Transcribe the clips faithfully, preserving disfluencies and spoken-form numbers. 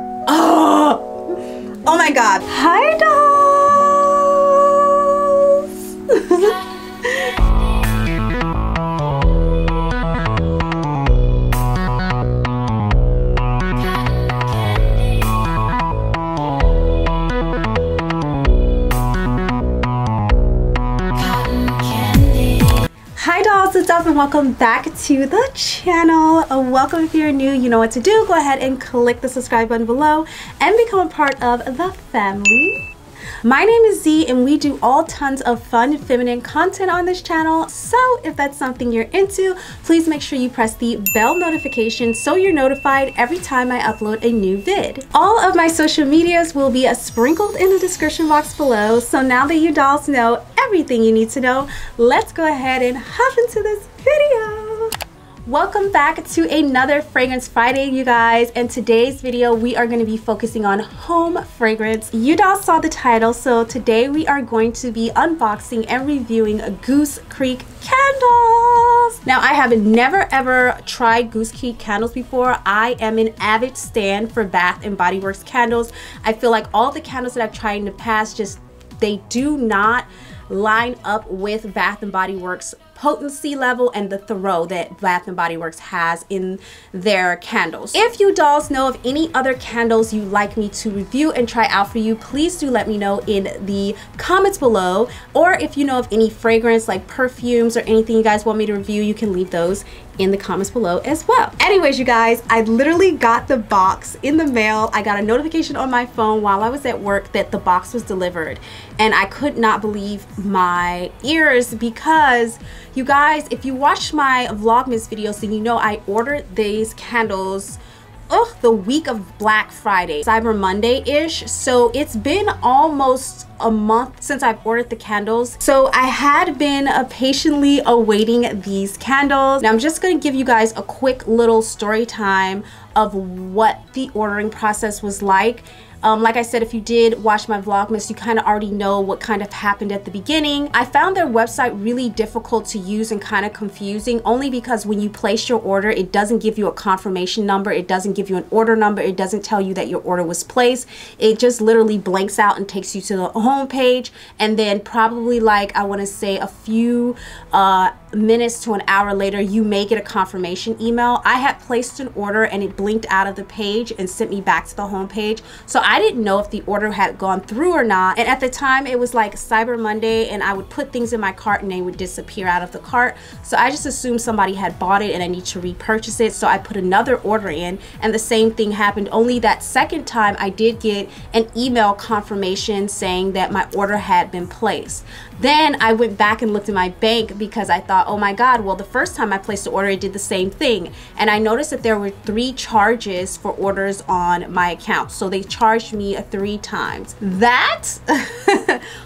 Oh, oh my God. Hi, dolls. And welcome back to the channel. Welcome if you're new, you know what to do. Go ahead and click the subscribe button below and become a part of the family. My name is Z and we do all tons of fun feminine content on this channel, so if that's something you're into, please make sure you press the bell notification so you're notified every time I upload a new vid. All of my social medias will be sprinkled in the description box below, so now that you dolls know everything you need to know, let's go ahead and hop into this video. Welcome back to another Fragrance Friday, you guys. In today's video, we are going to be focusing on home fragrance. You all saw the title, so today we are going to be unboxing and reviewing Goose Creek Candles. Now, I have never ever tried Goose Creek Candles before. I am an avid stan for Bath and Body Works candles. I feel like all the candles that I've tried in the past, just they do not line up with Bath and Body Works potency level and the throw that Bath and Body Works has in their candles. If you dolls know of any other candles you'd like me to review and try out for you, please do let me know in the comments below. Or if you know of any fragrance like perfumes or anything you guys want me to review, you can leave those in the comments below as well. Anyways, you guys, I literally got the box in the mail. I got a notification on my phone while I was at work that the box was delivered, and I could not believe my ears, because you guys, if you watch my Vlogmas videos, then you know I ordered these candles ugh, the week of Black Friday, Cyber Monday-ish. So it's been almost a month since I've ordered the candles. So I had been uh, patiently awaiting these candles. Now I'm just gonna give you guys a quick little story time of what the ordering process was like. Um, like I said, if you did watch my Vlogmas, you kind of already know what kind of happened at the beginning. I found their website really difficult to use and kind of confusing, only because when you place your order, it doesn't give you a confirmation number. It doesn't give you an order number. It doesn't tell you that your order was placed. It just literally blanks out and takes you to the home page. And then probably like, I want to say a few uh, minutes to an hour later, you may get a confirmation email. I had placed an order and it blinked out of the page and sent me back to the home page. So I didn't know if the order had gone through or not, and at the time it was like Cyber Monday and I would put things in my cart and they would disappear out of the cart, so I just assumed somebody had bought it and I need to repurchase it. So I put another order in and the same thing happened, only that second time I did get an email confirmation saying that my order had been placed. Then I went back and looked at my bank because I thought, oh my God, well the first time I placed the order it did the same thing, and I noticed that there were three charges for orders on my account, so they charged me three times. That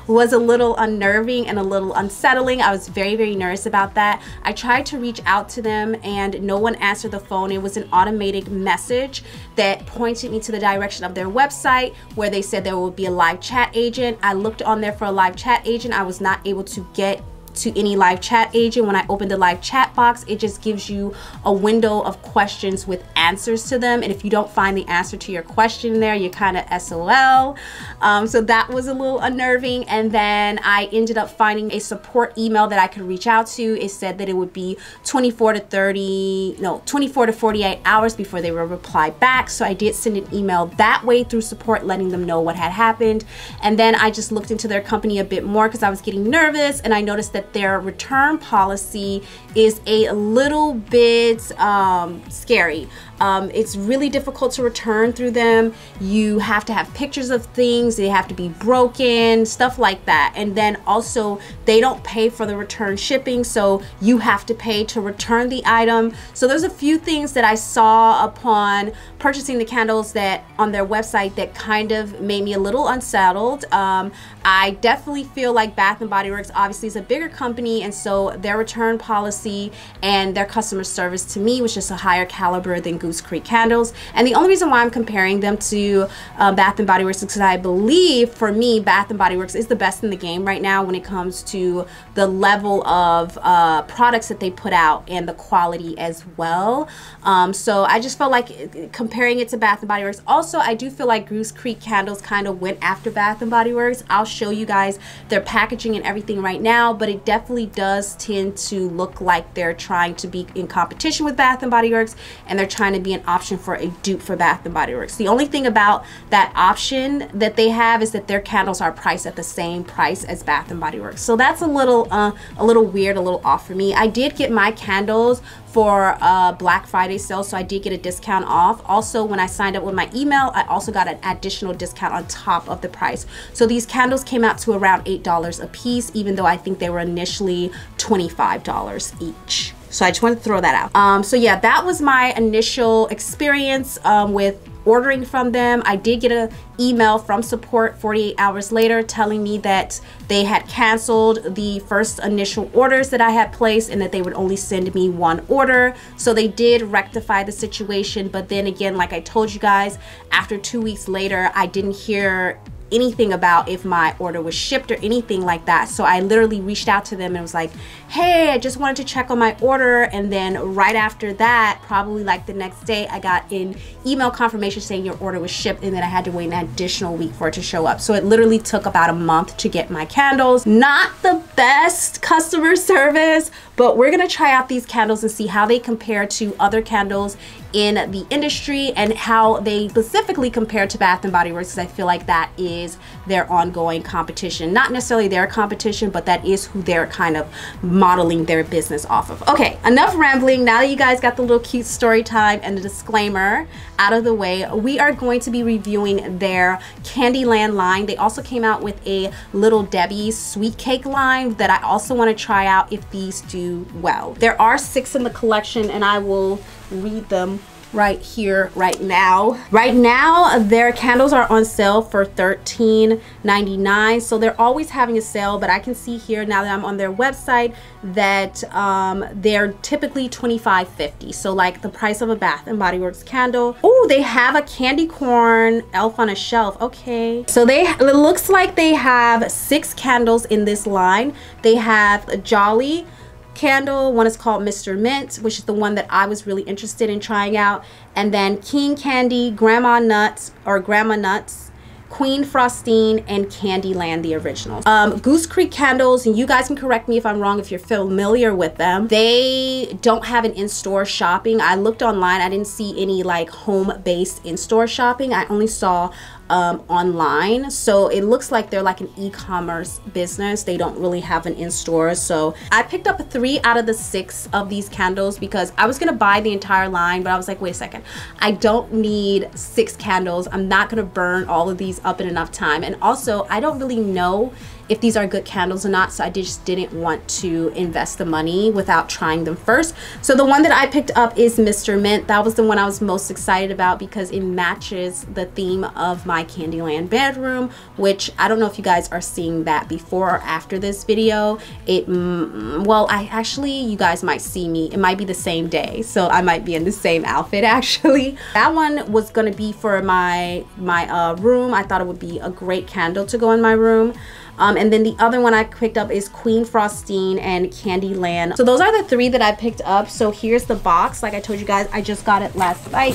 was a little unnerving and a little unsettling. I was very, very nervous about that. I tried to reach out to them and no one answered the phone. It was an automated message that pointed me to the direction of their website where they said there would be a live chat agent. I looked on there for a live chat agent. I was not able to get to any live chat agent. When I opened the live chat box, it just gives you a window of questions with answers to them, and if you don't find the answer to your question there, you're kind of S O L. Um, so that was a little unnerving. And then I ended up finding a support email that I could reach out to. It said that it would be twenty-four to thirty no twenty-four to forty-eight hours before they would reply back, so I did send an email that way through support letting them know what had happened. And then I just looked into their company a bit more because I was getting nervous, and I noticed that their return policy is a little bit um, scary. Um, it's really difficult to return through them. You have to have pictures of things, they have to be broken, stuff like that. And then also they don't pay for the return shipping, so you have to pay to return the item. So there's a few things that I saw upon purchasing the candles that on their website that kind of made me a little unsettled. Um, I definitely feel like Bath and Body Works obviously is a bigger company, and so their return policy and their customer service to me was just a higher caliber than Goose Goose Creek Candles. And the only reason why I'm comparing them to uh, Bath and Body Works is because I believe, for me, Bath and Body Works is the best in the game right now when it comes to the level of uh, products that they put out and the quality as well. Um, so I just felt like comparing it to Bath and Body Works. Also, I do feel like Goose Creek Candles kind of went after Bath and Body Works. I'll show you guys their packaging and everything right now, but it definitely does tend to look like they're trying to be in competition with Bath and Body Works, and they're trying to be an option for a dupe for Bath and Body Works. The only thing about that option that they have is that their candles are priced at the same price as Bath and Body Works. So that's a little uh, a little weird, a little off for me. I did get my candles for uh, Black Friday sale, so I did get a discount off. Also, when I signed up with my email, I also got an additional discount on top of the price. So these candles came out to around eight dollars a piece, even though I think they were initially twenty-five dollars each. So I just wanted to throw that out. Um, so yeah, that was my initial experience um, with ordering from them. I did get an email from support forty-eight hours later telling me that they had canceled the first initial orders that I had placed and that they would only send me one order. So they did rectify the situation, but then again, like I told you guys, after two weeks later, I didn't hear anything about if my order was shipped or anything like that. So I literally reached out to them and was like, hey, I just wanted to check on my order. And then right after that, probably like the next day, I got an email confirmation saying your order was shipped, and then I had to wait an additional week for it to show up. So it literally took about a month to get my candles. Not the best customer service, but we're gonna try out these candles and see how they compare to other candles in the industry and how they specifically compare to Bath and Body Works, because I feel like that is their ongoing competition. Not necessarily their competition, but that is who they're kind of modeling their business off of. Okay, enough rambling. Now that you guys got the little cute story time and the disclaimer out of the way, we are going to be reviewing their Candyland line. They also came out with a Little Debbie's sweet cake line that I also want to try out if these do well. There are six in the collection, and I will read them right here right now. Right now their candles are on sale for thirteen ninety-nine, so they're always having a sale, but I can see here now that I'm on their website that um, they're typically twenty-five fifty, so like the price of a Bath and Body Works candle. Oh, they have a candy corn elf on a shelf. Okay, so they, it looks like they have six candles in this line. They have a Jolly candle, one is called Mister Mint, which is the one that I was really interested in trying out, and then King Candy, Grandma Nuts or Grandma Nuts, Queen Frostine, and Candyland, the original. Um, Goose Creek Candles, and you guys can correct me if I'm wrong if you're familiar with them, they don't have an in-store shopping. I looked online, I didn't see any like home-based in-store shopping. I only saw um, online. So it looks like they're like an e-commerce business. They don't really have an in-store. So I picked up three out of the six of these candles because I was gonna buy the entire line, but I was like, wait a second, I don't need six candles. I'm not gonna burn all of these up in enough time. And also, I don't really know if these are good candles or not, so I just didn't want to invest the money without trying them first. So the one that I picked up is Mister Mint. That was the one I was most excited about because it matches the theme of my Candyland bedroom, which I don't know if you guys are seeing that before or after this video. It, well, I actually, you guys might see me, it might be the same day, so I might be in the same outfit actually. That one was gonna be for my, my uh, room. I thought it would be a great candle to go in my room. Um, and then the other one I picked up is Queen Frostine and Candyland. So those are the three that I picked up. So here's the box. Like I told you guys, I just got it last night.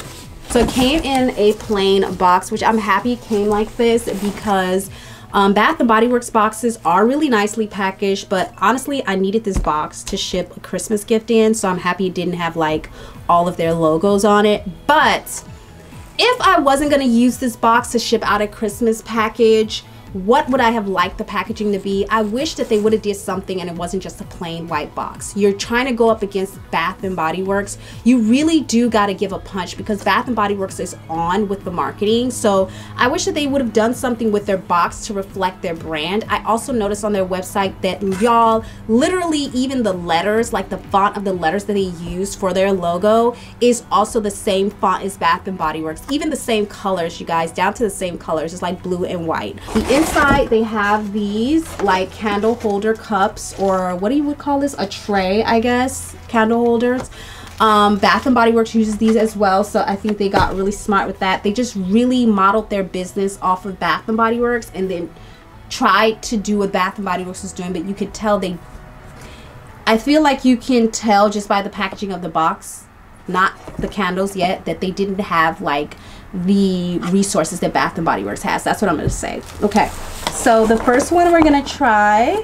So it came in a plain box, which I'm happy it came like this because um, Bath and Body Works boxes are really nicely packaged. But honestly, I needed this box to ship a Christmas gift in. So I'm happy it didn't have like all of their logos on it. But if I wasn't going to use this box to ship out a Christmas package, what would I have liked the packaging to be? I wish that they would have did something and it wasn't just a plain white box. You're trying to go up against Bath and Body Works. You really do got to give a punch because Bath and Body Works is on with the marketing. So I wish that they would have done something with their box to reflect their brand. I also noticed on their website that y'all, literally even the letters, like the font of the letters that they use for their logo is also the same font as Bath and Body Works. Even the same colors, you guys, down to the same colors. It's like blue and white. The inside they have these like candle holder cups, or what do you would call this, a tray I guess, candle holders. Um, Bath and Body Works uses these as well, so I think they got really smart with that. They just really modeled their business off of Bath and Body Works and then tried to do what Bath and Body Works was doing, but you could tell they, I feel like you can tell just by the packaging of the box, not the candles yet, that they didn't have like the resources that Bath and Body Works has. That's what I'm going to say. Okay, so the first one we're going to try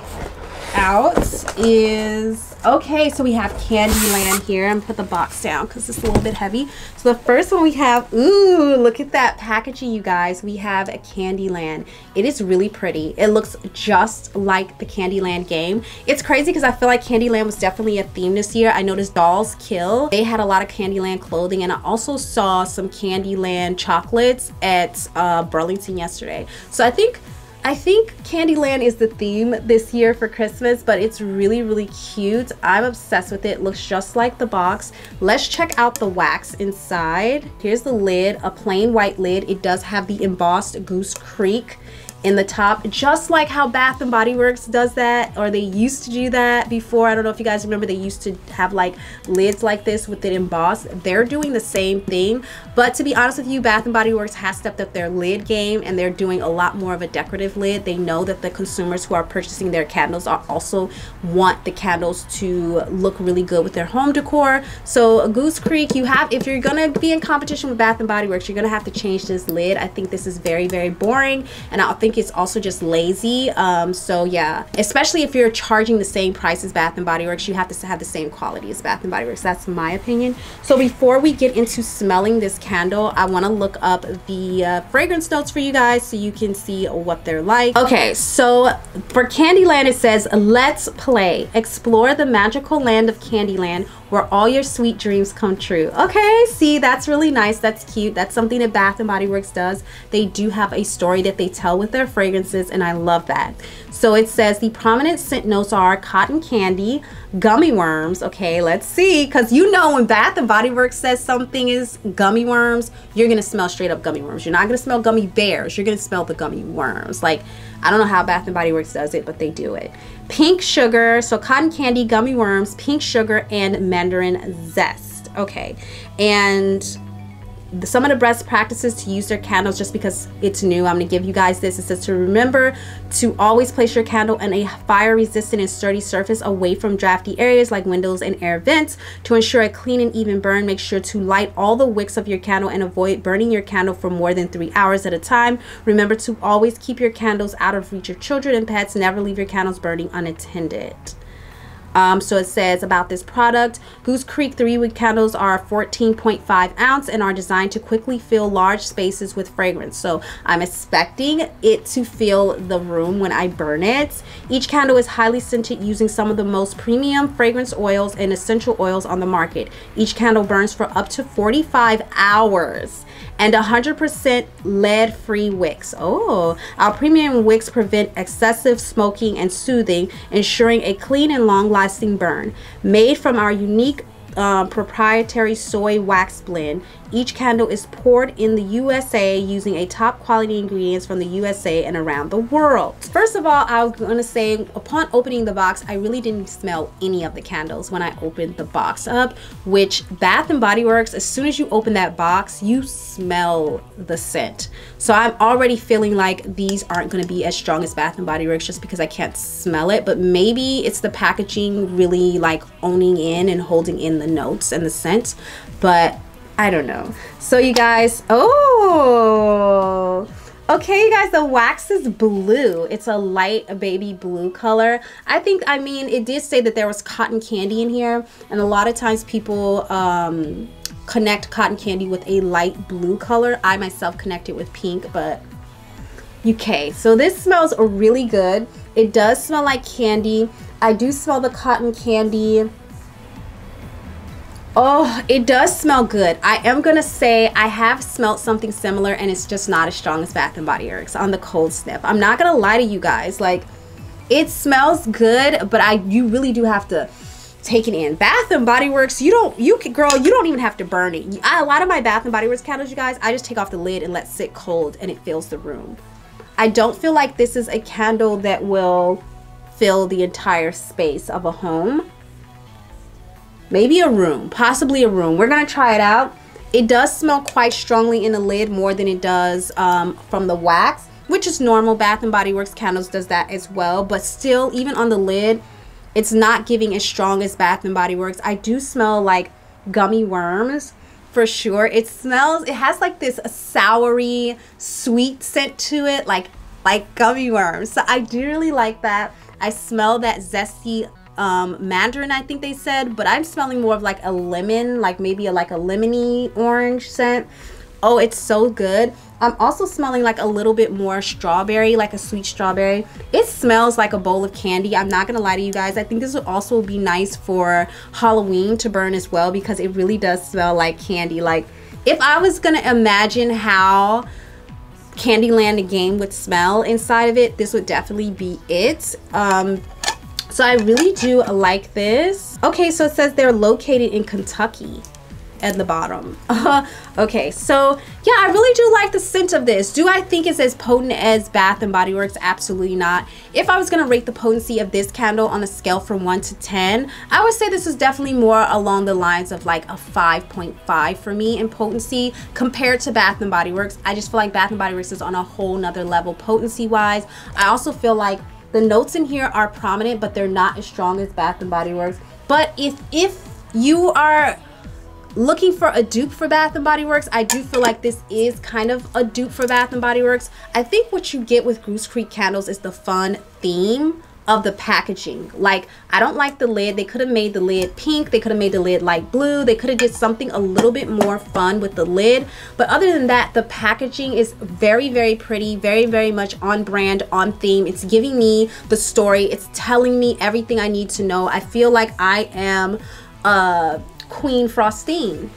out is, okay, so we have Candyland here. I'm going to put the box down because it's a little bit heavy. So the first one we have, ooh, look at that packaging, you guys. We have a Candyland. It is really pretty. It looks just like the Candyland game. It's crazy because I feel like Candyland was definitely a theme this year. I noticed Dolls Kill. They had a lot of Candyland clothing, and I also saw some Candyland chocolates at uh, Burlington yesterday. So I think I think Candyland is the theme this year for Christmas, but it's really, really cute. I'm obsessed with it. It looks just like the box. Let's check out the wax inside. Here's the lid, a plain white lid. It does have the embossed Goose Creek in the top, just like how Bath and Body Works does that, or they used to do that before. I don't know if you guys remember, they used to have like lids like this with it embossed. They're doing the same thing, but to be honest with you, Bath and Body Works has stepped up their lid game, and they're doing a lot more of a decorative lid. They know that the consumers who are purchasing their candles are also want the candles to look really good with their home decor. So Goose Creek, you have, if you're gonna be in competition with Bath and Body Works, you're gonna have to change this lid. I think this is very, very boring, and I think it's also just lazy. Um so yeah, especially if you're charging the same price as Bath and Body Works, you have to have the same quality as Bath and Body Works. That's my opinion. So before we get into smelling this candle, I want to look up the uh, fragrance notes for you guys so you can see what they're like. Okay, so for Candyland, it says, "Let's play, explore the magical land of Candyland, where all your sweet dreams come true." Okay, see, that's really nice. That's cute. That's something that Bath and Body Works does. They do have a story that they tell with their fragrances, and I love that. So it says the prominent scent notes are cotton candy, gummy worms. Okay, let's see, because you know when Bath and Body Works says something is gummy worms, you're gonna smell straight up gummy worms. You're not gonna smell gummy bears. You're gonna smell the gummy worms. Like, I don't know how Bath and Body Works does it, but they do it. Pink sugar, so cotton candy, gummy worms, pink sugar, and mandarin zest. Okay, and some of the best practices to use their candles, just because it's new, I'm gonna give you guys this. It says to remember to always place your candle on a fire resistant and sturdy surface away from drafty areas like windows and air vents. To ensure a clean and even burn, make sure to light all the wicks of your candle and avoid burning your candle for more than three hours at a time. Remember to always keep your candles out of reach of children and pets. Never leave your candles burning unattended. Um, so it says about this product, Goose Creek three-wick candles are fourteen point five ounce and are designed to quickly fill large spaces with fragrance. So I'm expecting it to fill the room when I burn it. Each candle is highly scented using some of the most premium fragrance oils and essential oils on the market. Each candle burns for up to forty-five hours. And one hundred percent lead-free wicks. Oh, our premium wicks prevent excessive smoking and soothing, ensuring a clean and long-lasting burn. Made from our unique uh, proprietary soy wax blend, each candle is poured in the U S A using a top quality ingredients from the U S A and around the world. First of all, I was gonna say, upon opening the box, I really didn't smell any of the candles when I opened the box up, which Bath and Body Works, as soon as you open that box, you smell the scent. So I'm already feeling like these aren't gonna be as strong as Bath and Body Works just because I can't smell it, but maybe it's the packaging really like owning in and holding in the notes and the scent, but I don't know. So you guys, oh, okay, you guys, the wax is blue. It's a light baby blue color. I think, I mean, it did say that there was cotton candy in here, and a lot of times people um, connect cotton candy with a light blue color. I myself connect it with pink, but okay. So this smells really good. It does smell like candy. I do smell the cotton candy. Oh, it does smell good. I am gonna say I have smelled something similar, and it's just not as strong as Bath and Body Works on the cold sniff. I'm not gonna lie to you guys. Like, it smells good, but I you really do have to take it in. Bath and Body Works, you don't, you can, girl, you don't even have to burn it. I, a lot of my Bath and Body Works candles, you guys, I just take off the lid and let sit cold, and it fills the room. I don't feel like this is a candle that will fill the entire space of a home. maybe a room, possibly a room. We're gonna try it out. It does smell quite strongly in the lid, more than it does um, from the wax, which is normal. Bath and Body Works candles does that as well, but still, even on the lid, it's not giving as strong as Bath and Body Works. I do smell like gummy worms for sure. It smells, it has like this soury sweet scent to it, like like gummy worms. So I do really like that. I smell that zesty um mandarin, I think they said, but I'm smelling more of like a lemon, like maybe a, like a lemony orange scent. Oh, it's so good. I'm also smelling like a little bit more strawberry, like a sweet strawberry. It smells like a bowl of candy. I'm not gonna lie to you guys. I think this would also be nice for Halloween to burn as well, because it really does smell like candy. Like if I was gonna imagine how Candyland the game would smell inside of it, this would definitely be it. Um, so I really do like this. Okay, so it says they're located in Kentucky at the bottom. Uh, okay, so yeah, I really do like the scent of this. Do I think it's as potent as Bath and Body Works? Absolutely not. If I was gonna rate the potency of this candle on a scale from one to ten, I would say this is definitely more along the lines of like a five point five for me in potency compared to Bath and Body Works. I just feel like Bath and Body Works is on a whole nother level potency wise. I also feel like the notes in here are prominent, but they're not as strong as Bath and Body Works. But if if you are looking for a dupe for Bath and Body Works, I do feel like this is kind of a dupe for Bath and Body Works. I think what you get with Goose Creek Candles is the fun theme of the packaging. Like, I don't like the lid. They could have made the lid pink. They could have made the lid light blue. They could have did something a little bit more fun with the lid. But other than that, the packaging is very, very pretty, very, very much on brand, on theme. It's giving me the story. It's telling me everything I need to know. I feel like I am uh Queen Frostine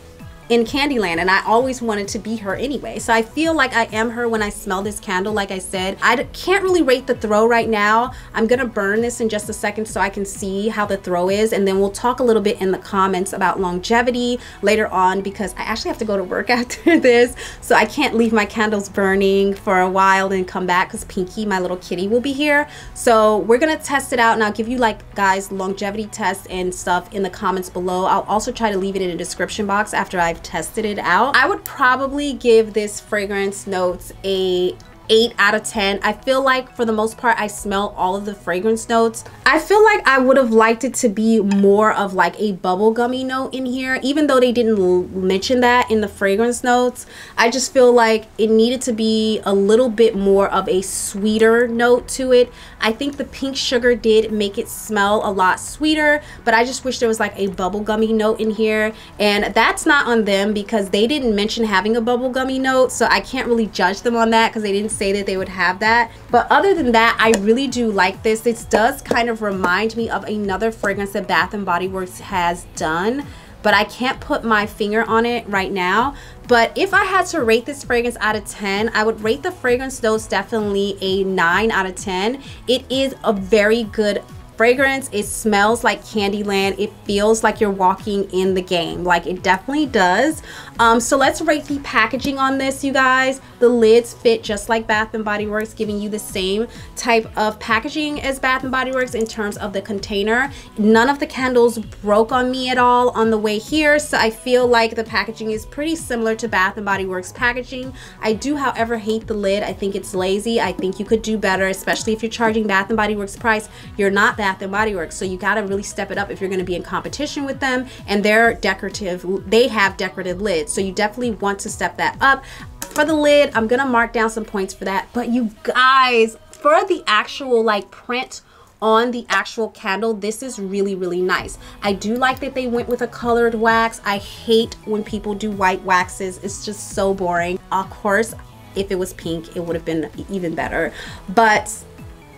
in Candyland, and I always wanted to be her anyway, so I feel like I am her when I smell this candle. Like I said, I can't really rate the throw right now. I'm gonna burn this in just a second so I can see how the throw is, and then we'll talk a little bit in the comments about longevity later on, because I actually have to go to work after this, so I can't leave my candles burning for a while and come back, because Pinky, my little kitty, will be here. So we're gonna test it out, and I'll give you like guys longevity tests and stuff in the comments below. I'll also try to leave it in the description box after I tested it out. I would probably give this fragrance notes a eight out of ten. I feel like for the most part I smell all of the fragrance notes. I feel like I would have liked it to be more of like a bubblegummy note in here, even though they didn't mention that in the fragrance notes. I just feel like it needed to be a little bit more of a sweeter note to it. I think the pink sugar did make it smell a lot sweeter, but I just wish there was like a bubblegummy note in here, and that's not on them because they didn't mention having a bubblegummy note, so I can't really judge them on that because they didn't say that they would have that. But other than that, I really do like this. This does kind of remind me of another fragrance that Bath and Body Works has done, but I can't put my finger on it right now. But if I had to rate this fragrance out of ten, I would rate the fragrance notes definitely a nine out of ten. It is a very good fragrance. It smells like Candyland. It feels like you're walking in the game, like it definitely does. Um, so let's rate the packaging on this, you guys. The lids fit just like Bath and Body Works, giving you the same type of packaging as Bath and Body Works in terms of the container. None of the candles broke on me at all on the way here, so I feel like the packaging is pretty similar to Bath and Body Works packaging. I do, however, hate the lid. I think it's lazy. I think you could do better, especially if you're charging Bath and Body Works price. You're not Bath and Body Works, so you gotta really step it up if you're gonna be in competition with them, and they're decorative. They have decorative lids, so you definitely want to step that up. For the lid, I'm gonna mark down some points for that. But you guys, for the actual like print on the actual candle, this is really, really nice. I do like that they went with a colored wax. I hate when people do white waxes. It's just so boring. Of course, if it was pink, it would have been even better. But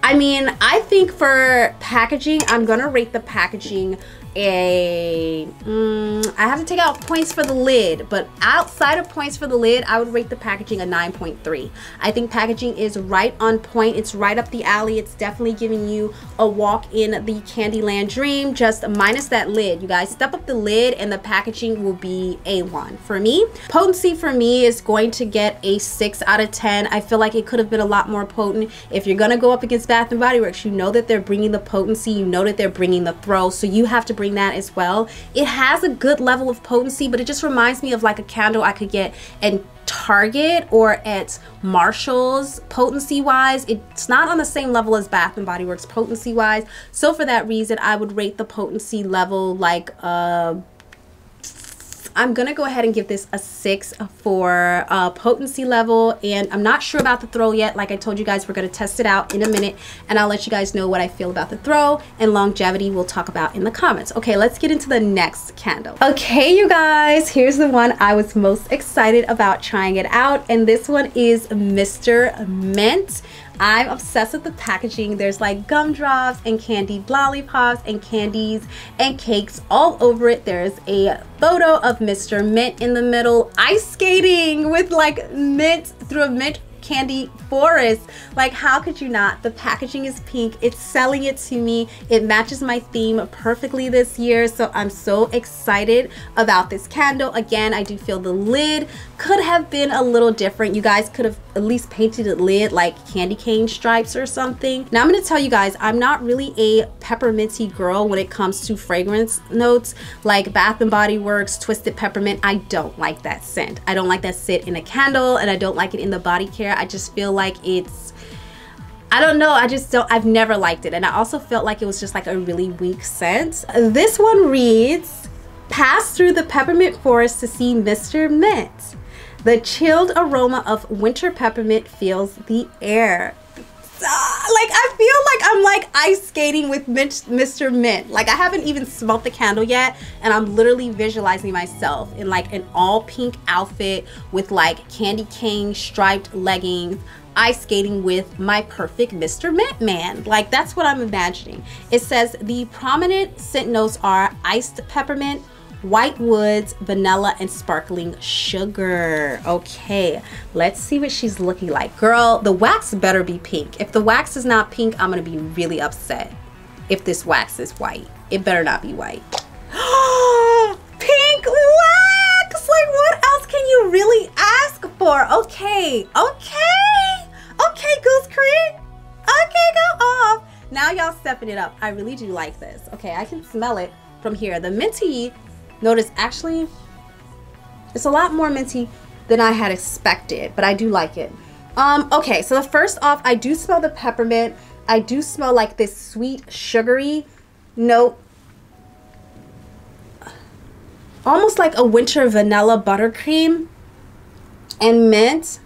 I mean, I think for packaging, I'm gonna rate the packaging a mm, I have to take out points for the lid, but outside of points for the lid, I would rate the packaging a nine point three. I think packaging is right on point. It's right up the alley. It's definitely giving you a walk in the Candyland dream, just minus that lid. You guys, step up the lid and the packaging will be A one for me. Potency for me is going to get a six out of ten. I feel like it could have been a lot more potent. If you're gonna go up against Bath and Body Works, you know that they're bringing the potency, you know that they're bringing the throw, so you have to bring doing that as well. It has a good level of potency, but it just reminds me of like a candle I could get and Target or at Marshall's potency wise. It's not on the same level as Bath and Body Works potency wise, so for that reason I would rate the potency level like uh, I'm gonna go ahead and give this a six for uh, potency level, and I'm not sure about the throw yet. Like I told you guys, we're gonna test it out in a minute and I'll let you guys know what I feel about the throw, and longevity we'll talk about in the comments. Okay, let's get into the next candle. Okay you guys, here's the one I was most excited about trying it out, and this one is Mister Mint. I'm obsessed with the packaging. There's like gumdrops and candied lollipops and candies and cakes all over it. There's a photo of Mister Mint in the middle, ice skating with like mint through a mint candy forest. Like how could you not? The packaging is pink. It's selling it to me. It matches my theme perfectly this year, so I'm so excited about this candle. Again, I do feel the lid could have been a little different. You guys could have at least painted the lid like candy cane stripes or something. Now I'm going to tell you guys, I'm not really a pepperminty girl when it comes to fragrance notes like Bath and Body Works, Twisted Peppermint. I don't like that scent. I don't like that sit in a candle, and I don't like it in the body care. I just feel like it's, I don't know, I just don't, I've never liked it. And I also felt like it was just like a really weak scent. This one reads, pass through the peppermint forest to see Mister Mint. The chilled aroma of winter peppermint fills the air. Like I feel like I'm like ice skating with Mister Mint. Like I haven't even smelt the candle yet, and I'm literally visualizing myself in like an all pink outfit with like candy cane striped leggings, ice skating with my perfect Mister Mint man. Like that's what I'm imagining. It says the prominent scent notes are iced peppermint, white woods, vanilla, and sparkling sugar. Okay, let's see what she's looking like. Girl, the wax better be pink. If the wax is not pink, I'm gonna be really upset. If this wax is white, it better not be white. Pink wax! Like what else can you really ask for? Okay, okay, okay, Goose Creek. Okay, go off. Now y'all stepping it up. I really do like this. Okay, I can smell it from here. The minty, notice actually it's a lot more minty than I had expected, but I do like it. Um, okay, so the first off, I do smell the peppermint. I do smell like this sweet sugary note, almost like a winter vanilla buttercream and mint.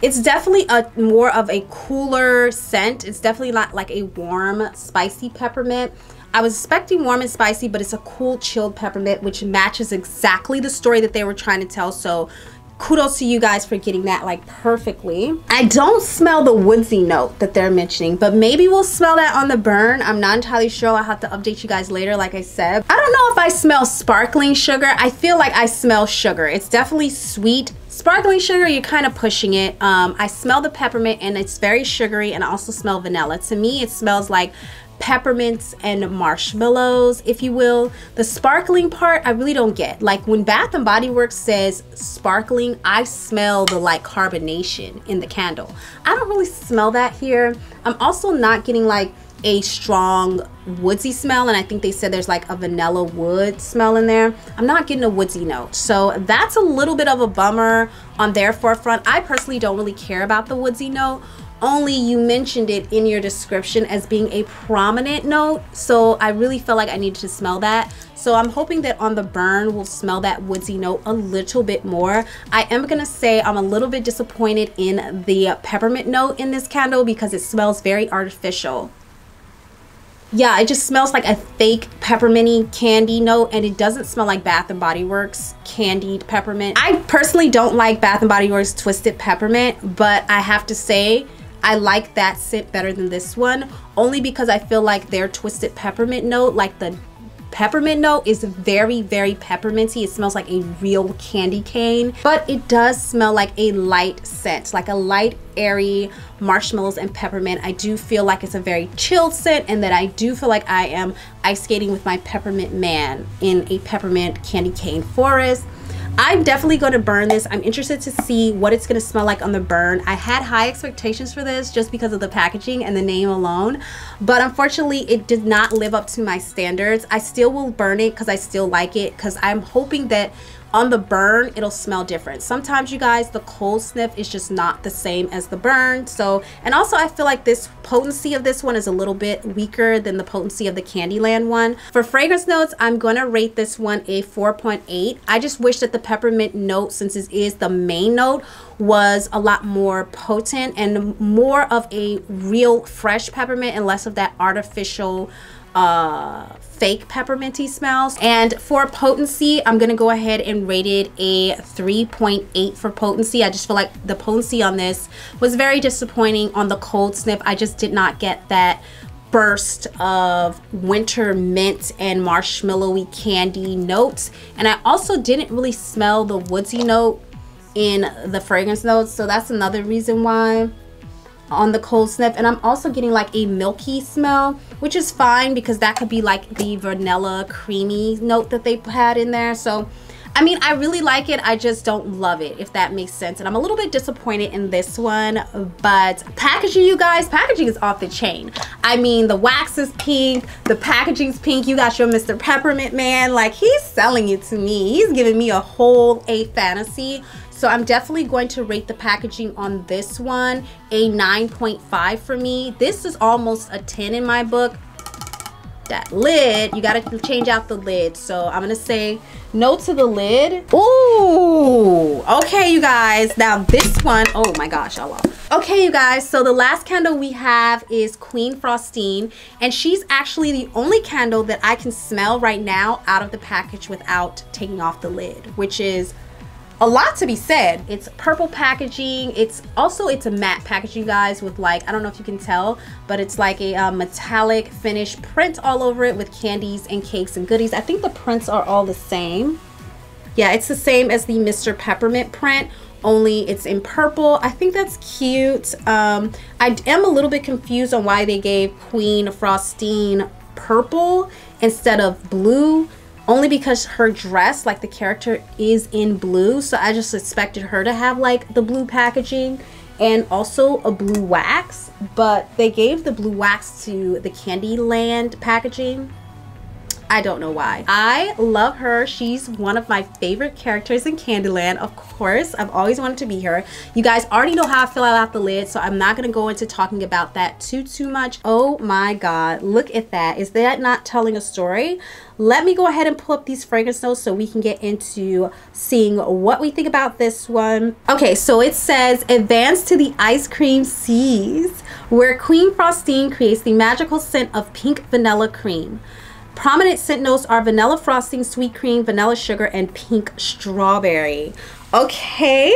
It's definitely a more of a cooler scent. It's definitely not like a warm, spicy peppermint. I was expecting warm and spicy, but it's a cool, chilled peppermint, which matches exactly the story that they were trying to tell. So kudos to you guys for getting that like perfectly. I don't smell the woodsy note that they're mentioning, but maybe we'll smell that on the burn. I'm not entirely sure. I'll have to update you guys later, like I said. I don't know if I smell sparkling sugar. I feel like I smell sugar. It's definitely sweet. Sparkling sugar, you're kind of pushing it. Um, I smell the peppermint, and it's very sugary, and I also smell vanilla. To me, it smells like peppermints and marshmallows, if you will. The sparkling part I really don't get. Like when Bath and Body Works says sparkling, I smell the like carbonation in the candle. I don't really smell that here. I'm also not getting like a strong woodsy smell, and I think they said there's like a vanilla wood smell in there. I'm not getting a woodsy note, so that's a little bit of a bummer on their forefront. I personally don't really care about the woodsy note. Only you mentioned it in your description as being a prominent note, so I really felt like I needed to smell that. So I'm hoping that on the burn we'll smell that woodsy note a little bit more. I am gonna say I'm a little bit disappointed in the peppermint note in this candle because it smells very artificial. Yeah, it just smells like a fake pepperminty candy note, and it doesn't smell like Bath and Body Works candied peppermint. I personally don't like Bath and Body Works Twisted Peppermint, but I have to say I like that scent better than this one, only because I feel like their Twisted Peppermint note, like the peppermint note, is very, very pepperminty. It smells like a real candy cane, but it does smell like a light scent, like a light, airy marshmallows and peppermint. I do feel like it's a very chilled scent, and that I do feel like I am ice skating with my peppermint man in a peppermint candy cane forest. I'm definitely going to burn this. I'm interested to see what it's going to smell like on the burn. I had high expectations for this just because of the packaging and the name alone, but unfortunately it did not live up to my standards. I still will burn it because I still like it, because I'm hoping that on the burn it'll smell different. Sometimes, you guys, the cold sniff is just not the same as the burn. So, and also I feel like this potency of this one is a little bit weaker than the potency of the Candyland one. For fragrance notes, I'm gonna rate this one a four point eight. I just wish that the peppermint note, since this is the main note, was a lot more potent and more of a real fresh peppermint and less of that artificial uh fake pepperminty smells. And for potency, I'm gonna go ahead and rate it a three point eight for potency. I just feel like the potency on this was very disappointing. On the cold sniff, I just did not get that burst of winter mint and marshmallowy candy notes, and I also didn't really smell the woodsy note in the fragrance notes, so that's another reason why on the cold sniff. And I'm also getting like a milky smell, which is fine because that could be like the vanilla creamy note that they had in there. So I mean, I really like it, I just don't love it, if that makes sense. And I'm a little bit disappointed in this one. But packaging, you guys, packaging is off the chain. I mean, the wax is pink, the packaging's pink. You got your Mister Peppermint Man, like, he's selling it to me. He's giving me a whole A fantasy. So I'm definitely going to rate the packaging on this one a nine point five for me. This is almost a ten in my book. That lid, you gotta change out the lid. So I'm gonna say no to the lid. Ooh, okay, you guys. Now this one, oh my gosh, y'all love it. Okay, you guys, so the last candle we have is Queen Frostine, and she's actually the only candle that I can smell right now out of the package without taking off the lid, which is a lot to be said. It's purple packaging. It's also, it's a matte package, you guys, with like, I don't know if you can tell, but it's like a uh, metallic finish print all over it with candies and cakes and goodies. I think the prints are all the same. Yeah, it's the same as the Mister Peppermint print, only it's in purple. I think that's cute. Um, I am a little bit confused on why they gave Queen Frostine purple instead of blue. Only because her dress, like the character, is in blue. So I just expected her to have like the blue packaging and also a blue wax. But they gave the blue wax to the Candyland packaging. I don't know why. I love her. She's one of my favorite characters in Candyland, of course. I've always wanted to be her. You guys already know how I feel about the lid, so I'm not gonna go into talking about that too, too much. Oh my God, look at that. Is that not telling a story? Let me go ahead and pull up these fragrance notes so we can get into seeing what we think about this one. Okay, so it says, advance to the ice cream seas, where Queen Frostine creates the magical scent of pink vanilla cream. Prominent scent notes are vanilla frosting, sweet cream, vanilla sugar, and pink strawberry. Okay.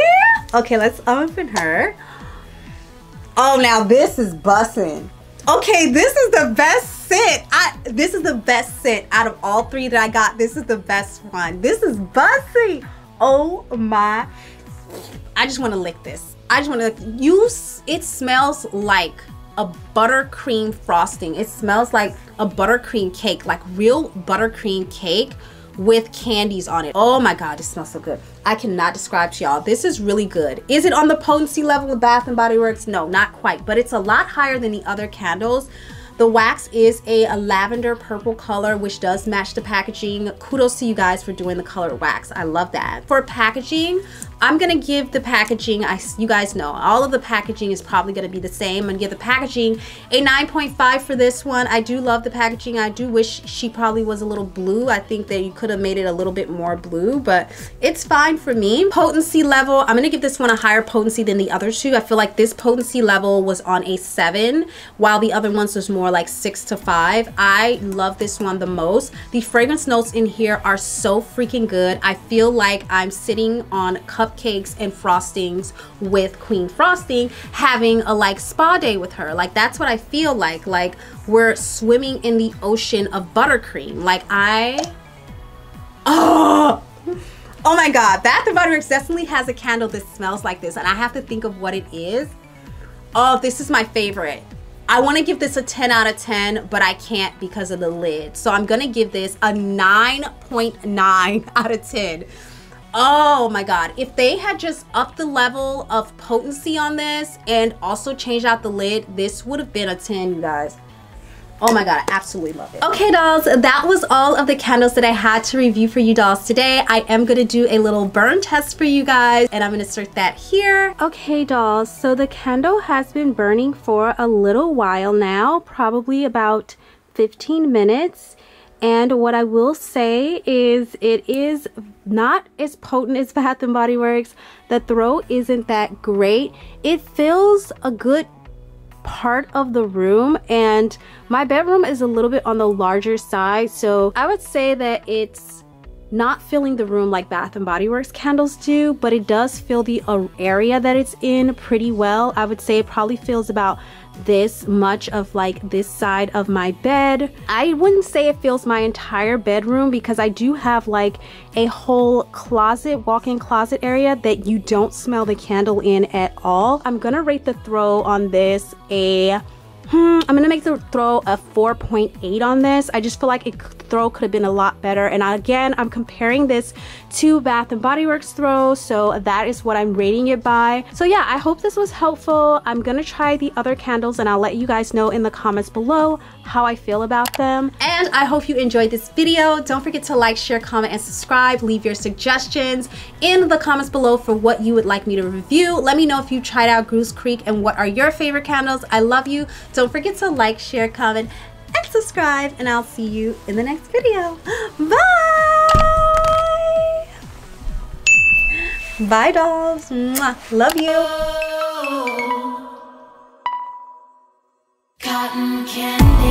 Okay, let's open her. Oh, now this is bussin'. Okay, this is the best scent. I this is the best scent out of all three that I got. This is the best one. This is bussin'. Oh my. I just want to lick this. I just want to use it. Smells like a buttercream frosting. It smells like a buttercream cake, like real buttercream cake with candies on it. Oh my God, it smells so good. I cannot describe to y'all. This is really good. Is it on the potency level with Bath and Body Works? No, not quite, but it's a lot higher than the other candles. The wax is a, a lavender purple color, which does match the packaging. Kudos to you guys for doing the colored wax. I love that. For packaging, I'm gonna give the packaging, I, you guys know, all of the packaging is probably gonna be the same. I'm gonna give the packaging a nine point five for this one. I do love the packaging. I do wish she probably was a little blue. I think that you could have made it a little bit more blue, but it's fine for me. Potency level, I'm gonna give this one a higher potency than the other two. I feel like this potency level was on a seven, while the other ones was more More like six to five. I love this one the most. The fragrance notes in here are so freaking good. I feel like I'm sitting on cupcakes and frostings with Queen Frosting, having a like spa day with her. Like, that's what I feel like. Like, we're swimming in the ocean of buttercream. Like, I, oh, oh my God, Bath and Body Works definitely has a candle that smells like this, and I have to think of what it is. Oh, this is my favorite. I want to give this a ten out of ten, but I can't because of the lid. So I'm going to give this a nine point nine out of ten. Oh my God, if they had just upped the level of potency on this and also changed out the lid, this would have been a ten, you guys. Oh my God, I absolutely love it. Okay dolls, that was all of the candles that I had to review for you dolls today. I am gonna do a little burn test for you guys and I'm gonna insert that here. Okay dolls, so the candle has been burning for a little while now, probably about fifteen minutes. And what I will say is it is not as potent as Bath and Body Works. The throw isn't that great. It fills a good part of the room and my bedroom is a little bit on the larger side. So I would say that it's not filling the room like Bath and Body Works candles do, but it does fill the area that it's in pretty well. I would say it probably fills about this much of like this side of my bed. I wouldn't say it fills my entire bedroom because I do have like a whole closet, walk-in closet area that you don't smell the candle in at all. I'm gonna rate the throw on this a hmm, I'm gonna make the throw a four point eight on this. I just feel like it throw could have been a lot better, and again I'm comparing this to Bath and Body Works throw, so that is what I'm rating it by. So yeah, I hope this was helpful. I'm gonna try the other candles and I'll let you guys know in the comments below how I feel about them. And I hope you enjoyed this video. Don't forget to like, share, comment, and subscribe. Leave your suggestions in the comments below for what you would like me to review. Let me know if you tried out Goose Creek and what are your favorite candles. I love you. Don't forget to like, share, comment, and subscribe, and I'll see you in the next video. Bye! Bye, dolls. Mwah. Love you. Oh, Cotton Candy.